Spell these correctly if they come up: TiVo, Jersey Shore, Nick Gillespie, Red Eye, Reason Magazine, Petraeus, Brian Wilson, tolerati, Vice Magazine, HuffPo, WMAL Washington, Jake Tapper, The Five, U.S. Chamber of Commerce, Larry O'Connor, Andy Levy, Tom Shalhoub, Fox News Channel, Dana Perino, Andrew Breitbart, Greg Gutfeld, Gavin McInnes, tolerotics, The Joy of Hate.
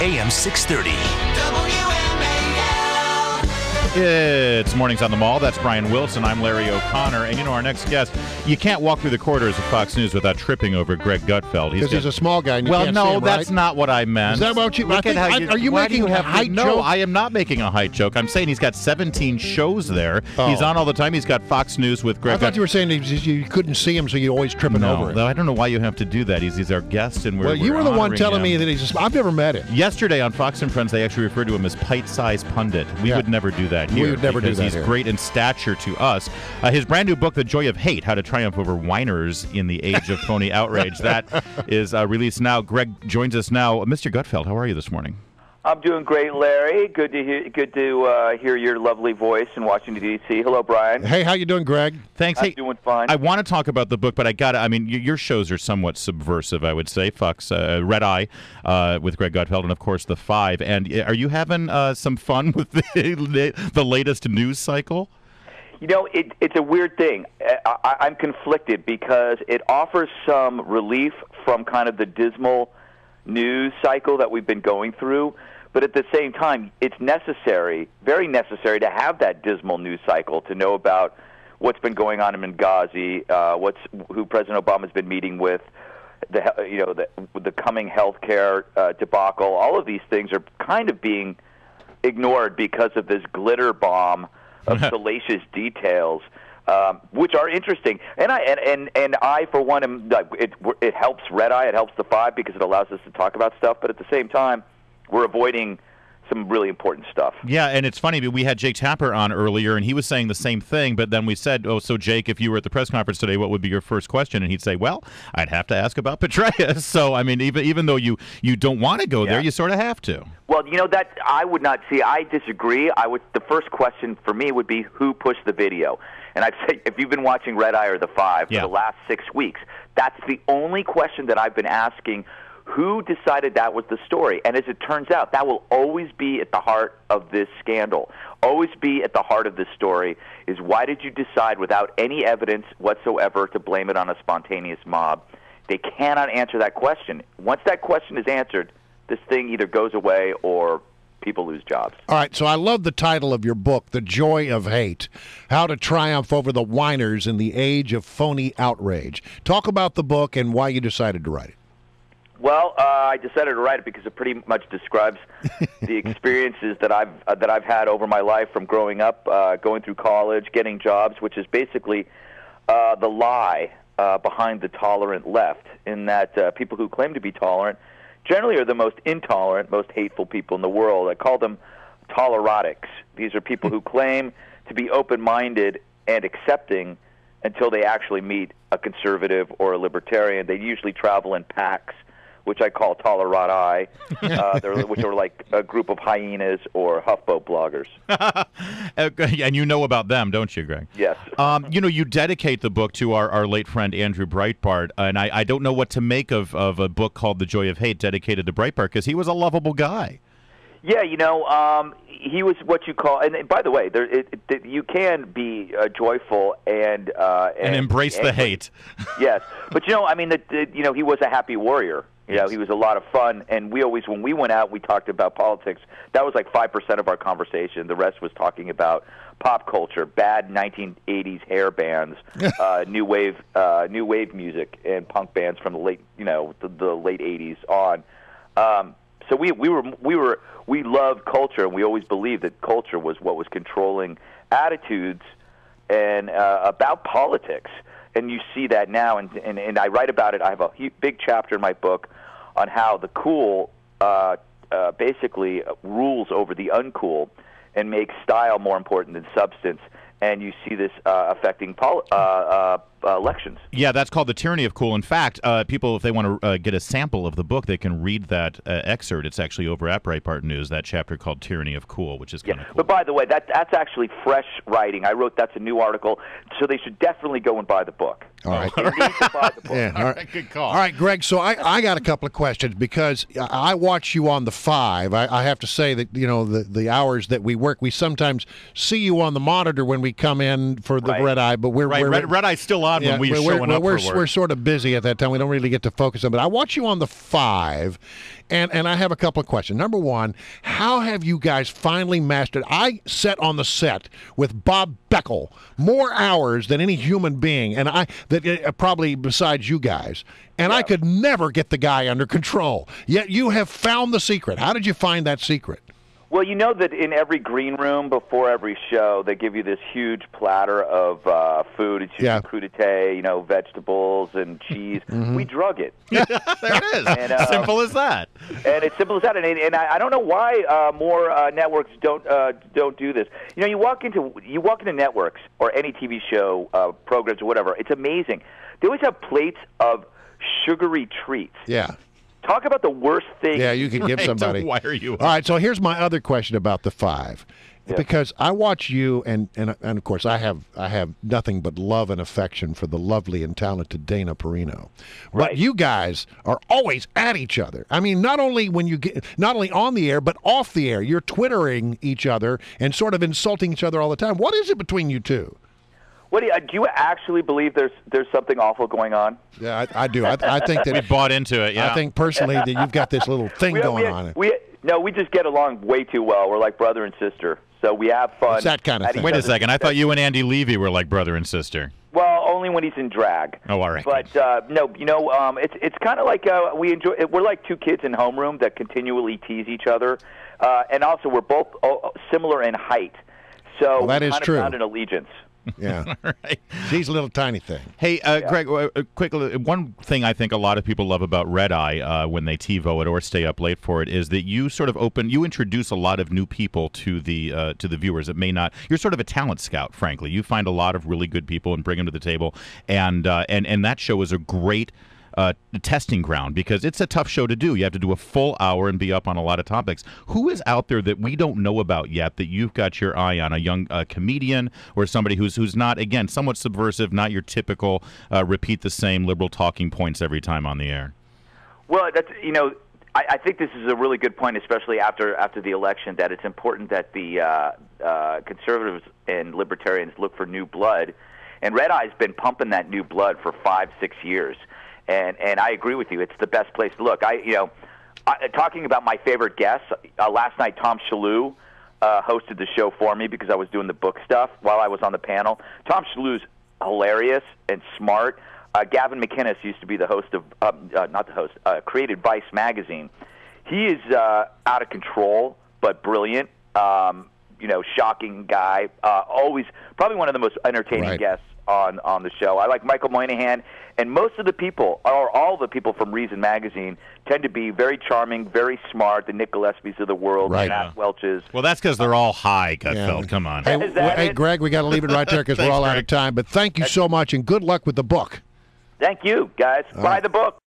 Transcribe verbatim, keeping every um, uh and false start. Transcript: A M six thirty. W M A L. It's Mornings on the Mall. That's Brian Wilson. I'm Larry O'Connor. And, you know, our next guest, you can't walk through the corridors of Fox News without tripping over Greg Gutfeld. Because he's, he's a small guy. And you well, can't no, see him, right? That's not what I meant. Is that what you, I think, I, you are you making you a height no, joke? No, I am not making a height joke. I'm saying he's got seventeen shows there. Oh. He's on all the time. He's got Fox News with Greg Gutfeld. I thought Gut- you were saying you couldn't see him, so you're always tripping no, over him. No, I don't know why you have to do that. He's, he's our guest, and we're Well, you we're were the one telling him. me that he's a I've never met him. Yesterday on Fox and Friends, they actually referred to him as Pite-Sized Pundit. We yeah. would never do that. Here we would never do that. He's here. Great in stature to us. Uh, his brand new book, The Joy of Hate, How to Triumph Over Whiners in the Age of Phony Outrage, that is uh, released now. Greg joins us now. Mister Gutfeld, how are you this morning? I'm doing great, Larry. Good to hear, good to uh, hear your lovely voice in Washington, D C Hello, Brian. Hey, how you doing, Greg? Thanks. I'm hey, doing fine. I want to talk about the book, but I got to, I mean, your shows are somewhat subversive, I would say. Fox, uh, Red Eye uh, with Greg Gutfeld, and, of course, The Five. And are you having uh, some fun with the, the latest news cycle? You know, it, it's a weird thing. I, I, I'm conflicted because it offers some relief from kind of the dismal news cycle that we've been going through. But at the same time, it's necessary, very necessary, to have that dismal news cycle to know about what's been going on in Benghazi, uh, what's who President Obama's been meeting with, the you know the the coming healthcare uh, debacle. All of these things are kind of being ignored because of this glitter bomb of salacious details, um, which are interesting. And I and and, and I for one, am, it it helps Red Eye, it helps The Five because it allows us to talk about stuff. But at the same time, we're avoiding some really important stuff. Yeah, and it's funny, we had Jake Tapper on earlier, and he was saying the same thing, but then we said, oh, so Jake, if you were at the press conference today, what would be your first question? And he'd say, well, I'd have to ask about Petraeus. So, I mean, even even though you, you don't want to go yeah. there, you sort of have to. Well, you know, that I would not see. I disagree. I would. The first question for me would be, who pushed the video? And I'd say, if you've been watching Red Eye or The Five for yeah. the last six weeks, that's the only question that I've been asking. Who decided that was the story? And as it turns out, that will always be at the heart of this scandal. Always be at the heart of this story is, why did you decide without any evidence whatsoever to blame it on a spontaneous mob? They cannot answer that question. Once that question is answered, this thing either goes away or people lose jobs. All right, so I love the title of your book, The Joy of Hate, How to Triumph Over the Whiners in the Age of Phony Outrage. Talk about the book and why you decided to write it. Well, uh, I decided to write it because it pretty much describes the experiences that I've uh, that I've had over my life, from growing up, uh, going through college, getting jobs, which is basically uh, the lie uh, behind the tolerant left, in that uh, people who claim to be tolerant generally are the most intolerant, most hateful people in the world. I call them tolerotics. These are people who claim to be open-minded and accepting until they actually meet a conservative or a libertarian. They usually travel in packs, which I call tolerati, uh, which are like a group of hyenas or HuffPo bloggers. And you know about them, don't you, Greg? Yes. Um, you know, you dedicate the book to our, our late friend Andrew Breitbart, and I, I don't know what to make of, of a book called The Joy of Hate dedicated to Breitbart, because he was a lovable guy. Yeah, you know, um, he was what you call, and, and by the way, there, it, it, you can be uh, joyful and, uh, and... And embrace and, the hate. Yes. But, you know, I mean, the, the, you know, he was a happy warrior. You know, he was a lot of fun, and we always, when we went out, we talked about politics. That was like five percent of our conversation. The rest was talking about pop culture, bad nineteen eighties hair bands, uh, new wave uh, new wave music, and punk bands from the late, you know, the, the late eighties on. Um, so we we were we were we loved culture, and we always believed that culture was what was controlling attitudes and uh, about politics. And you see that now, and, and, and I write about it. I have a big chapter in my book on how the cool uh, uh, basically rules over the uncool and makes style more important than substance. And you see this uh, affecting pol- uh, uh, elections. Yeah, that's called the tyranny of cool. In fact, uh, people, if they want to uh, get a sample of the book, they can read that uh, excerpt. It's actually over at Breitbart News, that chapter called Tyranny of Cool, which is kind of yeah. cool. But by the way, that that's actually fresh writing. I wrote that's a new article, so they should definitely go and buy the book. All right. They need to buy the book. Yeah, all right. Good call. All right, Greg, so I, I got a couple of questions, because I watch you on The Five. I, I have to say that, you know, the, the hours that we work, we sometimes see you on the monitor when we come in for the right. Red Eye, but we're... Right, we're Red, Red Eye's still on. on yeah, when we're, we're showing we're, up we're, for work. We're sort of busy at that time. We don't really get to focus on it. But I watch you on The Five, and, and I have a couple of questions. Number one, how have you guys finally mastered? I sat on the set with Bob Beckel more hours than any human being, and I that uh, probably besides you guys. And yeah. I could never get the guy under control. Yet you have found the secret. How did you find that secret? Well, you know that in every green room before every show, they give you this huge platter of uh, food. It's yeah. crudité, you know, vegetables and cheese. Mm-hmm. We drug it. There it is. And, um, simple as that. And it's simple as that. And, and I, I don't know why uh, more uh, networks don't uh, don't do this. You know, you walk into you walk into networks or any T V show uh, programs or whatever. It's amazing. They always have plates of sugary treats. Yeah. Talk about the worst thing. Yeah, you can give right, somebody. Why are you? All right, so here's my other question about The Five, yeah. because I watch you, and, and and of course I have I have nothing but love and affection for the lovely and talented Dana Perino. Right. But you guys are always at each other. I mean, not only when you get, not only on the air, but off the air, you're twittering each other and sort of insulting each other all the time. What is it between you two? What do you, do you actually believe there's there's something awful going on? Yeah, I, I do. I, I think that we bought into it. Yeah, I think personally that you've got this little thing we, going we, on. We no, we just get along way too well. We're like brother and sister, so we have fun. It's that kind of thing. Wait a second, I thought you and Andy Levy were like brother and sister. Well, only when he's in drag. Oh, all right. But uh, no, you know, um, it's it's kind of like uh, we enjoy. We're like two kids in homeroom that continually tease each other, uh, and also we're both similar in height, so well, that we is kind true. Of found an allegiance. Yeah, right. She's a little tiny thing. Hey, uh, yeah. Greg, uh, quickly, one thing I think a lot of people love about Red Eye uh, when they TiVo it or stay up late for it is that you sort of open, you introduce a lot of new people to the uh, to the viewers that may not. You're sort of a talent scout, frankly. You find a lot of really good people and bring them to the table, and uh, and and that show is a great. Uh, testing ground because it's a tough show to do. You have to do a full hour and be up on a lot of topics. Who is out there that we don't know about yet that you've got your eye on? A young uh, comedian or somebody who's who's not, again, somewhat subversive, not your typical uh, repeat the same liberal talking points every time on the air? Well, that's, you know, I, I think this is a really good point, especially after after the election, that it's important that the uh, uh, conservatives and libertarians look for new blood. And Red Eye's been pumping that new blood for five, six years. And and I agree with you. It's the best place to look. I you know, I, talking about my favorite guests. Uh, last night, Tom Shalhoub uh, hosted the show for me because I was doing the book stuff while I was on the panel. Tom Shalhoub's hilarious and smart. Uh, Gavin McInnes used to be the host of uh, uh, not the host, uh, created Vice Magazine. He is uh, out of control but brilliant. Um, you know, shocking guy. Uh, always probably one of the most entertaining right. guests. On, on the show. I like Michael Moynihan, and most of the people, or all the people from Reason Magazine, tend to be very charming, very smart, the Nick Gillespies of the world, right. the Nat Welch's. Well, that's because they're all high, Gutfeld. Yeah. Come on. Hey, hey Greg, we got to leave it right there because we're all Greg. out of time, but thank you so much, and good luck with the book. Thank you, guys. All Buy right. the book.